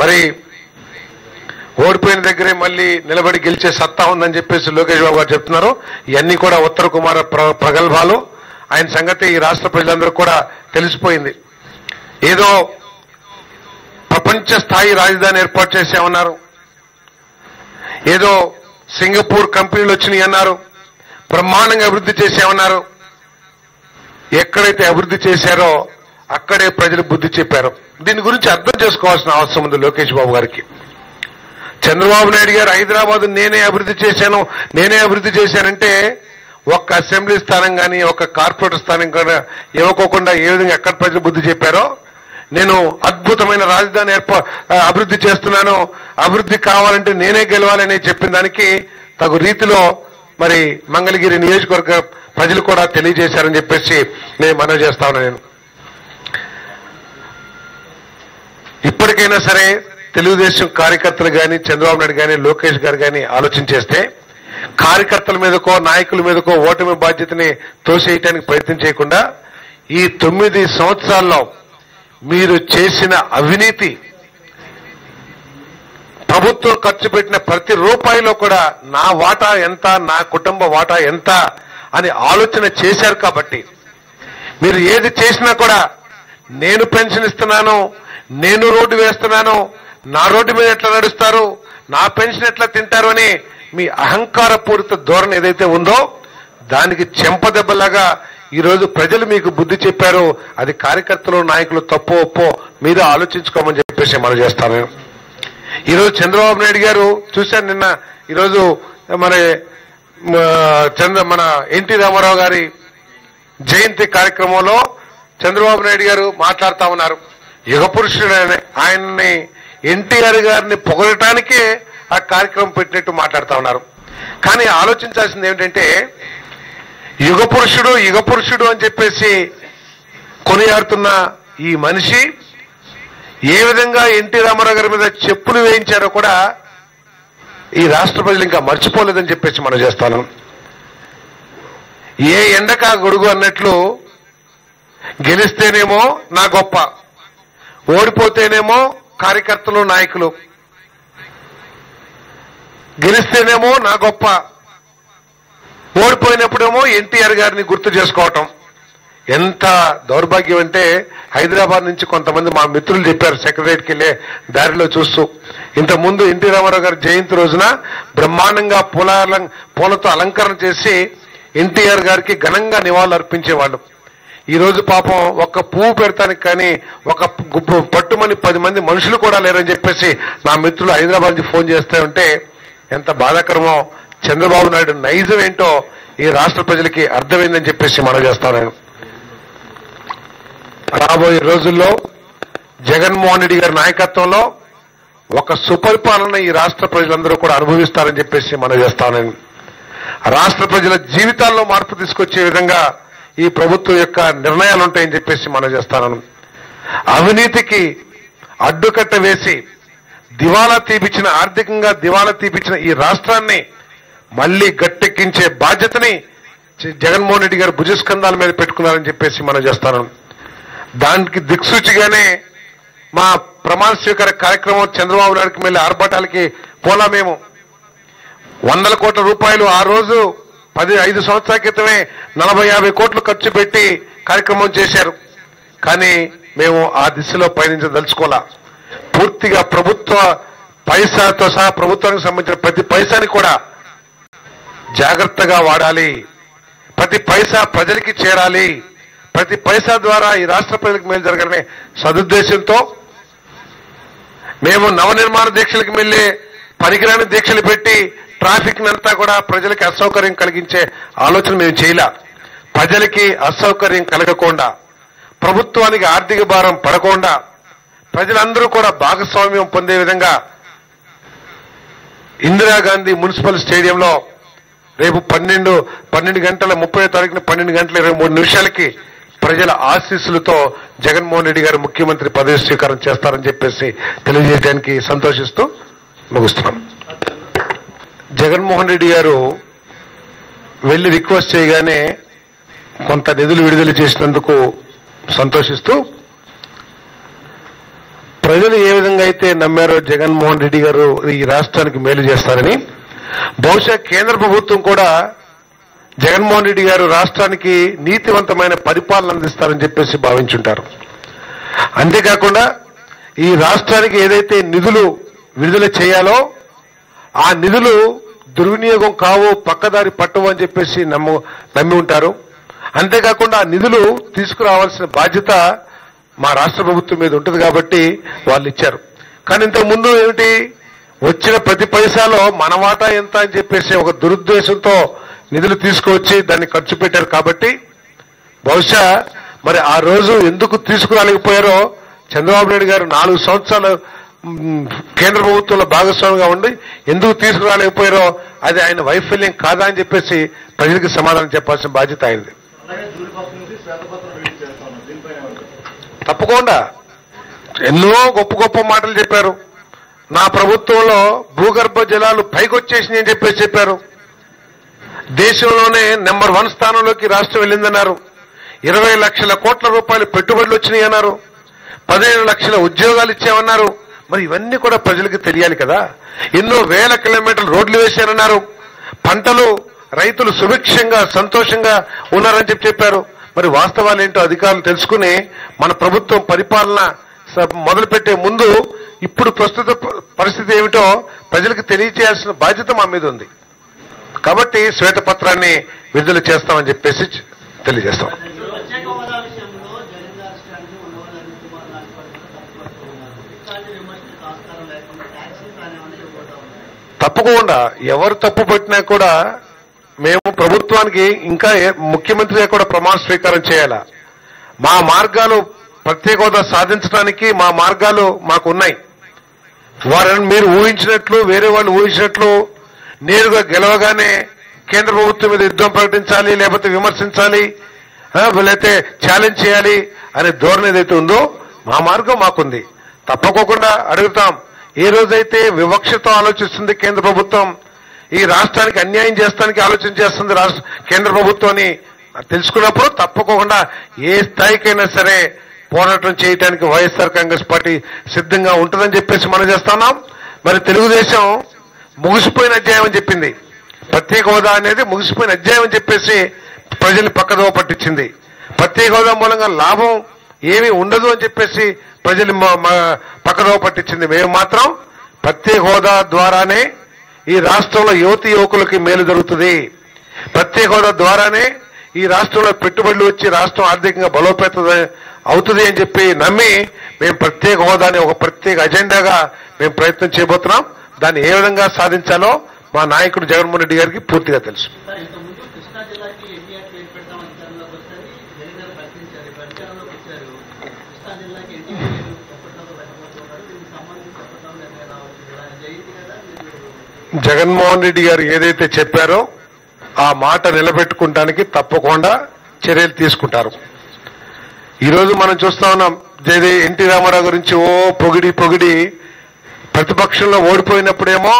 మరి ఓడిపోయిన దగ్గరే మళ్ళీ నిలబడి గెలిచే సత్తా ఉందని చెప్పేసి లోకేష్ బాబు గారు చెప్తున్నారు. ఇవన్నీ కూడా ఉత్తర కుమార ప్రగల్భాలు. ఆయన సంగతి ఈ రాష్ట్ర ప్రజలందరూ కూడా తెలిసిపోయింది. ఏదో ప్రపంచ స్థాయి రాజధాని ఏర్పాటు చేశామన్నారు, ఏదో సింగపూర్ కంపెనీలు వచ్చినాయి అన్నారు, బ్రహ్మాండంగా అభివృద్ధి చేశామన్నారు. ఎక్కడైతే అభివృద్ధి చేశారో అక్కడే ప్రజలు బుద్ధి చెప్పారు. దీని గురించి అర్థం చేసుకోవాల్సిన అవసరం ఉంది లోకేష్ బాబు గారికి. చంద్రబాబు నాయుడు గారు హైదరాబాద్ నేనే అభివృద్ధి చేశానంటే ఒక్క అసెంబ్లీ స్థానం కానీ ఒక్క కార్పొరేటర్ స్థానం కానీ ఇవ్వకోకుండా ఏ విధంగా ఎక్కడ ప్రజలు బుద్ధి చెప్పారో, నేను అద్భుతమైన రాజధాని అభివృద్ధి చేస్తున్నాను, అభివృద్ధి కావాలంటే నేనే గెలవాలని చెప్పిన దానికి తగు రీతిలో మరి మంగళగిరి నియోజకవర్గ ప్రజలు కూడా తెలియజేశారని చెప్పేసి నేను మనవి చేస్తా ఉన్నా. నేను ఇప్పటికైనా సరే తెలుగుదేశం కార్యకర్తలు కానీ చంద్రబాబు నాయుడు కానీ లోకేష్ గారు కానీ ఆలోచన చేస్తే కార్యకర్తల మీదకో నాయకుల మీదకో ఓటమి బాధ్యతని తోసేయటానికి ప్రయత్నం చేయకుండా ఈ 9 సంవత్సరాల్లో మీరు చేసిన అవినీతి, ప్రభుత్వం ఖర్చు పెట్టిన ప్రతి రూపాయిలో కూడా నా వాటా ఎంత, నా కుటుంబ వాటా ఎంత అని ఆలోచన చేశారు. కాబట్టి మీరు ఏది చేసినా కూడా నేను పెన్షన్ ఇస్తున్నాను, నేను రోడ్డు వేస్తున్నాను, నా రోడ్డు మీద ఎట్లా నడుస్తారు, నా పెన్షన్ ఎట్లా తింటారు అని మీ అహంకారపూరిత ధోరణి ఏదైతే ఉందో దానికి చెంపదెబ్బలాగా ఈరోజు ప్రజలు మీకు బుద్ధి చెప్పారు. అది కార్యకర్తలు నాయకులు తప్పు ఒప్పో మీద ఆలోచించుకోమని చెప్పేసి మనం చేస్తాను. ఈరోజు చంద్రబాబు నాయుడు గారు చూశాను నిన్న, ఈరోజు మన ఎన్టీ రామారావు గారి జయంతి కార్యక్రమంలో చంద్రబాబు నాయుడు గారు మాట్లాడుతా ఉన్నారు. యుగ పురుషుడు ఆయన్ని ఎన్టీఆర్ గారిని పొగడటానికే ఆ కార్యక్రమం పెట్టినట్టు మాట్లాడుతా ఉన్నారు. కానీ ఆలోచించాల్సింది ఏమిటంటే యుగ పురుషుడు అని చెప్పేసి కొనియాడుతున్న ఈ మనిషి ఏ విధంగా ఎన్టీ రామారావు గారి మీద చెప్పులు వేయించారో కూడా ఈ రాష్ట్ర ప్రజలు ఇంకా మర్చిపోలేదని చెప్పేసి మనం చేస్తాను. ఏ ఎండకా గొడుగు అన్నట్లు గెలిస్తేనేమో నా గొప్ప, ఓడిపోతేనేమో కార్యకర్తలు నాయకులు, గెలిస్తేనేమో నా గొప్ప, ఓడిపోయినప్పుడేమో ఎన్టీఆర్ గారిని గుర్తు చేసుకోవటం. ఎంత దౌర్భాగ్యం అంటే హైదరాబాద్ నుంచి కొంతమంది మా మిత్రులు చెప్పారు సెక్రటరీకి వెళ్ళే దారిలో చూస్తూ, ఇంతకుముందు ఎన్టీ రామారావు గారి జయంతి రోజున బ్రహ్మాండంగా పూలతో అలంకరణ చేసి ఎన్టీఆర్ గారికి ఘనంగా నివాళులు అర్పించేవాళ్ళు. ఈరోజు పాపం ఒక్క పువ్వు పెడతానికి కానీ ఒక పట్టుమని 10 మంది మనుషులు కూడా లేరని చెప్పేసి నా మిత్రులు హైదరాబాద్ నుంచి ఫోన్ చేస్తూ ఉంటే ఎంత బాధాకరమో చంద్రబాబు నాయుడు నైజం ఏంటో ఈ రాష్ట్ర ప్రజలకి అర్థమైందని చెప్పేసి మనం చేస్తాను. రాబోయే రోజుల్లో జగన్మోహన్ రెడ్డి గారి నాయకత్వంలో ఒక సుపరిపాలన ఈ రాష్ట్ర ప్రజలందరూ కూడా అనుభవిస్తారని చెప్పేసి మనం చేస్తాను. రాష్ట్ర ప్రజల జీవితాల్లో మార్పు తీసుకొచ్చే విధంగా ఈ ప్రభుత్వం యొక్క నిర్ణయాలు ఉంటాయని చెప్పేసి మనం చేస్తాను. అవినీతికి అడ్డుకట్ట వేసి ఆర్థికంగా దివాలా తీపించిన ఈ రాష్ట్రాన్ని మళ్లీ గట్టెక్కించే బాధ్యతని జగన్మోహన్ రెడ్డి గారు భుజస్కంధాల మీద పెట్టుకున్నారని చెప్పేసి మనం చేస్తాను. దానికి దిక్సూచిగానే మా ప్రమాణ స్వీకార కార్యక్రమం చంద్రబాబు నాయుడుకి మళ్ళీ ఆర్భాటాలకి పోలా. మేము 100 కోట్ల రూపాయలు ఆ రోజు 5 సంవత్సరాల క్రితమే 40-50 కోట్లు ఖర్చు పెట్టి కార్యక్రమం చేశారు. కానీ మేము ఆ దిశలో పయనించదలుచుకోలే. పూర్తిగా ప్రభుత్వ పైసాతో సహా ప్రభుత్వానికి సంబంధించిన ప్రతి పైసాని కూడా జాగ్రత్తగా వాడాలి. ప్రతి పైసా ప్రజలకి చేరాలి. ప్రతి పైసా ద్వారా ఈ రాష్ట్ర ప్రజలకు మేలు జరగాలనే సదుద్దేశంతో మేము నవనిర్మాణ దీక్షలకు వెళ్ళే పనికిరాని దీక్షలు పెట్టి ట్రాఫిక్ అంతా కూడా ప్రజలకి అసౌకర్యం కలిగించే ఆలోచన మేము చేయలే. ప్రజలకి అసౌకర్యం కలగకుండా, ప్రభుత్వానికి ఆర్థిక భారం పడకుండా, ప్రజలందరూ కూడా భాగస్వామ్యం పొందే విధంగా ఇందిరాగాంధీ మున్సిపల్ స్టేడియంలో రేపు 30 గంటల 23 నిమిషాలకి ప్రజల ఆశీస్సులతో జగన్మోహన్ రెడ్డి గారు ముఖ్యమంత్రి పదవి స్వీకారం చేస్తారని చెప్పేసి తెలియజేయడానికి సంతోషిస్తూ ముగిస్తున్నాం. జగన్మోహన్ రెడ్డి గారు వెళ్లి రిక్వెస్ట్ చేయగానే కొంత నిధులు విడుదల చేసినందుకు సంతోషిస్తూ ప్రజలు ఏ విధంగా అయితే నమ్మారో జగన్మోహన్ రెడ్డి గారు ఈ రాష్ట్రానికి మేలు చేస్తారని, బహుశా కేంద్ర ప్రభుత్వం కూడా జగన్మోహన్ రెడ్డి గారు రాష్ట్రానికి నీతివంతమైన పరిపాలన అందిస్తారని చెప్పేసి భావించుంటారు. అంతేకాకుండా ఈ రాష్ట్రానికి ఏదైతే నిధులు విడుదల చేయాలో ఆ నిధులు దుర్వినియోగం కావో, పక్కదారి పట్టవు అని చెప్పేసి నమ్మి ఉంటారు. అంతేకాకుండా ఆ నిధులు తీసుకురావాల్సిన బాధ్యత మా రాష్ట్ర ప్రభుత్వం మీద ఉంటుంది కాబట్టి వాళ్ళు ఇచ్చారు. కానీ ఇంతకుముందు ఏమిటి, వచ్చిన ప్రతి పైసాలో మన వాటా ఎంత అని చెప్పేసి ఒక దురుద్దేశంతో నిధులు తీసుకువచ్చి దాన్ని ఖర్చు పెట్టారు. కాబట్టి బహుశా మరి ఆ రోజు ఎందుకు తీసుకురాలేకపోయారో చంద్రబాబు నాయుడు గారు 4 సంవత్సరాలు కేంద్ర ప్రభుత్వంలో భాగస్వామిగా ఉండి ఎందుకు తీసుకురాలేకపోయారో అది ఆయన వైఫల్యం కాదా అని చెప్పేసి ప్రజలకు సమాధానం చెప్పాల్సిన బాధ్యత ఆయనది. తప్పకుండా ఎన్నో గొప్ప గొప్ప మాటలు చెప్పారు. నా ప్రభుత్వంలో భూగర్భ జలాలు పైకొచ్చేసినాయి అని చెప్పేసి చెప్పారు. దేశంలోనే నెంబర్ 1 స్థానంలోకి రాష్ట్రం వెళ్ళిందన్నారు. 20 లక్షల కోట్ల రూపాయలు పెట్టుబడులు వచ్చినాయి అన్నారు. 15 లక్షల ఉద్యోగాలు ఇచ్చామన్నారు. మరి ఇవన్నీ కూడా ప్రజలకు తెలియాలి కదా. ఎన్నో వేల కిలోమీటర్లు రోడ్లు వేశారన్నారు. పంటలు రైతులు సుభిక్షంగా సంతోషంగా ఉన్నారని చెప్పారు. మరి వాస్తవాలు ఏంటో అధికారులు తెలుసుకుని మన ప్రభుత్వం పరిపాలన మొదలుపెట్టే ముందు ఇప్పుడు ప్రస్తుత పరిస్థితి ఏమిటో ప్రజలకు తెలియజేయాల్సిన బాధ్యత మా మీద ఉంది. కాబట్టి శ్వేతపత్రాన్ని విడుదల చేస్తామని చెప్పేసి తెలియజేస్తాం. తప్పకుండా ఎవరు తప్పు పట్టినా కూడా మేము ప్రభుత్వానికి ఇంకా ముఖ్యమంత్రిగా కూడా ప్రమాణ స్వీకారం చేయాలా. మా మార్గాలు ప్రత్యేక హోదా సాధించడానికి మా మార్గాలు మాకున్నాయి. వారిని మీరు ఊహించినట్లు, వేరే వాళ్ళు ఊహించినట్లు నేరుగా గెలవగానే కేంద్ర ప్రభుత్వం మీద యుద్ధం ప్రకటించాలి, లేకపోతే విమర్శించాలి, లేకపోతే ఛాలెంజ్ చేయాలి అనే ధోరణి ఏదైతే ఉందో మా మార్గం మాకుంది. తప్పకోకుండా అడుగుతాం. ఏ రోజైతే వివక్షతో ఆలోచిస్తుంది కేంద్ర ప్రభుత్వం, ఈ రాష్ట్రానికి అన్యాయం చేస్తానికి ఆలోచన చేస్తుంది కేంద్ర ప్రభుత్వాన్ని తెలుసుకున్నప్పుడు తప్పకుండా ఏ స్థాయికైనా సరే పోరాటం చేయడానికి వైఎస్ఆర్ కాంగ్రెస్ పార్టీ సిద్ధంగా ఉంటుందని చెప్పేసి మనం చేస్తున్నాం. మరి తెలుగుదేశం ముగిసిపోయిన అధ్యాయం అని చెప్పింది. ప్రత్యేక హోదా అనేది ముగిసిపోయిన అధ్యాయం అని చెప్పేసి ప్రజలు పక్కదోవ పట్టించింది. ప్రత్యేక హోదా మూలంగా లాభం ఏమీ ఉండదు అని చెప్పేసి ప్రజలు పక్కదోవ పట్టించింది. మేము మాత్రం ప్రత్యేక హోదా ద్వారానే ఈ రాష్ట్రంలో యువతి యువకులకి మేలు జరుగుతుంది. ప్రత్యేక హోదా ద్వారానే ఈ రాష్ట్రంలో పెట్టుబడులు వచ్చి రాష్ట్రం ఆర్థికంగా బలోపేతం అవుతుంది అని చెప్పి నమ్మి మేము ప్రత్యేక హోదాని ఒక ప్రత్యేక అజెండాగా మేము ప్రయత్నం చేయబోతున్నాం. దాన్ని ఏ విధంగా సాధించాలో మా నాయకుడు జగన్మోహన్ రెడ్డి గారికి పూర్తిగా తెలుసు. జగన్మోహన్ రెడ్డి గారు ఏదైతే చెప్పారో ఆ మాట నిలబెట్టుకోవడానికి తప్పకుండా చర్యలు తీసుకుంటారు. ఈరోజు మనం చూస్తా ఉన్నాం, ఎన్టీ రామారావు గురించి ఓ పొగిడి ప్రతిపక్షంలో ఓడిపోయినప్పుడేమో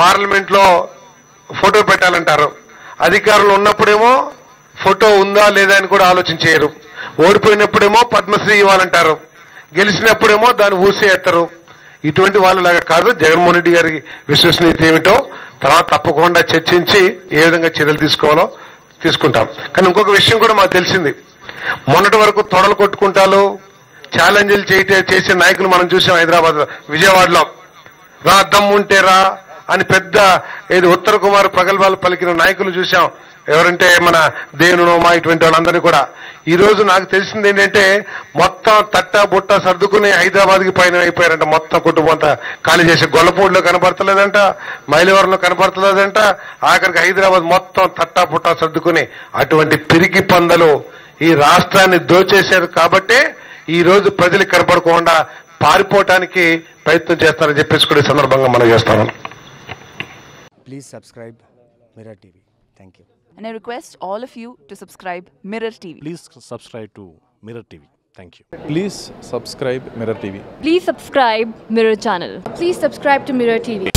పార్లమెంట్లో ఫోటో పెట్టాలంటారు, అధికారులు ఉన్నప్పుడేమో ఫోటో ఉందా లేదా అని కూడా ఆలోచించేయరు, ఓడిపోయినప్పుడేమో పద్మశ్రీ ఇవ్వాలంటారు, గెలిచినప్పుడేమో దాన్ని ఊసేస్తారు. ఇటువంటి వాళ్ళలాగా కాదు జగన్మోహన్ రెడ్డి గారికి విశ్వసనీయత ఏమిటో తర్వాత తప్పకుండా చర్చించి ఏ విధంగా చర్యలు తీసుకోవాలో తీసుకుంటాం. కానీ ఇంకొక విషయం కూడా మాకు తెలిసింది, మొన్నటి వరకు తొడలు కొట్టుకుంటారు, ఛాలెంజ్లు చేసే నాయకులు మనం చూసాం హైదరాబాద్ విజయవాడలో. రా దమ్ముంటే రా అని పెద్ద ఏది ఉత్తర కుమార్ ప్రగల్భాలు పలికిన నాయకులు చూసాం, ఎవరంటే మన దేవుని నోమా ఇటువంటి వాళ్ళందరినీ కూడా. ఈ రోజు నాకు తెలిసింది ఏంటంటే మొత్తం తట్ట బుట్ట సర్దుకుని హైదరాబాద్కి పైన అయిపోయారంట. మొత్తం కుటుంబంతా ఖాళీ చేసి గొల్లపూడిలో కనపడతలేదంట, మైలవరంలో కనపడతలేదంట, ఆఖరికి హైదరాబాద్ మొత్తం తట్టా బుట్టా సర్దుకుని అటువంటి పిరికి పందలు ఈ రాష్ట్రాన్ని దోచేశారు. కాబట్టి ఈ రోజు ప్రజలకు కనపడకుండా పారిపోవటానికి ప్రయత్నం చేస్తారని చెప్పేసి కూడా ఈ సందర్భంగా మనం చేస్తాను. Please subscribe mirror TV. Thank you. And I request all of you to subscribe Mirror TV. Please subscribe to Mirror TV. Thank you. Please subscribe Mirror TV. Please subscribe Mirror Channel. Please subscribe to Mirror TV.